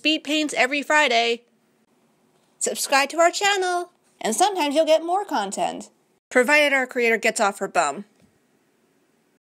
speed paints every Friday. Subscribe to our channel, and sometimes you'll get more content, provided our creator gets off her bum.